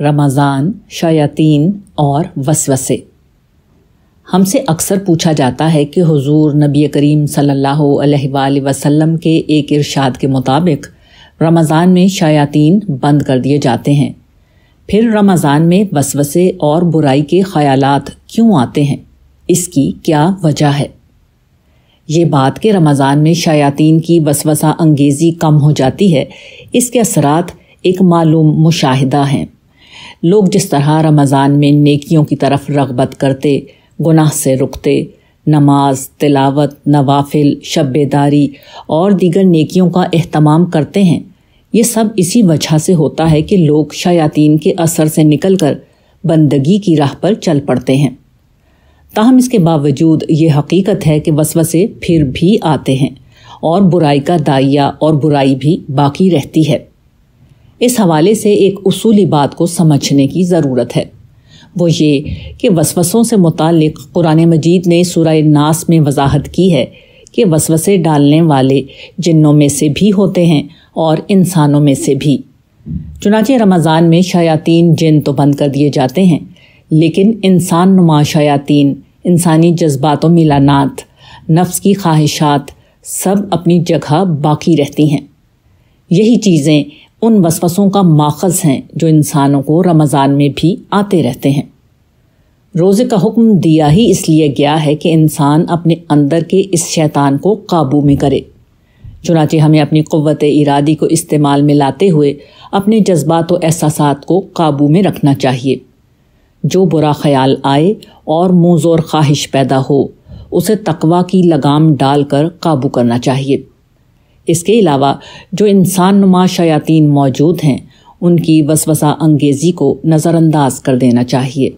रमज़ान, शयातीन और वसवसे। हमसे अक्सर पूछा जाता है कि हुजूर नबी करीम सल्लल्लाहु अलैहि वसल्लम के एक इरशाद के मुताबिक रमज़ान में शयातीन बंद कर दिए जाते हैं, फिर रमज़ान में वसवसे और बुराई के ख्यालात क्यों आते हैं? इसकी क्या वजह है? ये बात कि रमज़ान में शयातीन की वसवसा अंगेज़ी कम हो जाती है, इसके असरात एक मालूम मुशाहिदा हैं। लोग जिस तरह रमज़ान में नेकियों की तरफ रगबत करते, गुनाह से रुकते, नमाज, तिलावत, नवाफिल, शब्बेदारी और दीगर नेकियों का एहतमाम करते हैं, ये सब इसी वजह से होता है कि लोग शयातीन के असर से निकलकर बंदगी की राह पर चल पड़ते हैं। ताहम इसके बावजूद ये हकीकत है कि वसवसे फिर भी आते हैं और बुराई का दाइया और बुराई भी बाकी रहती है। इस हवाले से एक उसूली बात को समझने की ज़रूरत है, वो ये कि वसवसों से मुतालिक कुरान मजीद ने सूरह नास में वजाहत की है कि वसवसे डालने वाले जिन्नों में से भी होते हैं और इंसानों में से भी। चुनांचे रमज़ान में शयातीन जिन तो बंद कर दिए जाते हैं, लेकिन इंसान नुमा शयातीन, इंसानी जज्बात, मिलानात, नफ्स की ख्वाहिशात सब अपनी जगह बाकी रहती हैं। यही चीज़ें उन वसवसों का माखज़ हैं जो इंसानों को रमज़ान में भी आते रहते हैं। रोज़े का हुक्म दिया ही इसलिए गया है कि इंसान अपने अंदर के इस शैतान को काबू में करे। चुनांचे हमें अपनी क़ुव्वत इरादी को इस्तेमाल में लाते हुए अपने जज्बात व एहसासात को काबू में रखना चाहिए। जो बुरा ख्याल आए और मुंज़ोर ख्वाहिश पैदा हो, उसे तकवा की लगाम डालकर काबू करना चाहिए। इसके अलावा जो इंसान नुमा शयातीन मौजूद हैं, उनकी वसवसा अंगेज़ी को नज़रअंदाज कर देना चाहिए।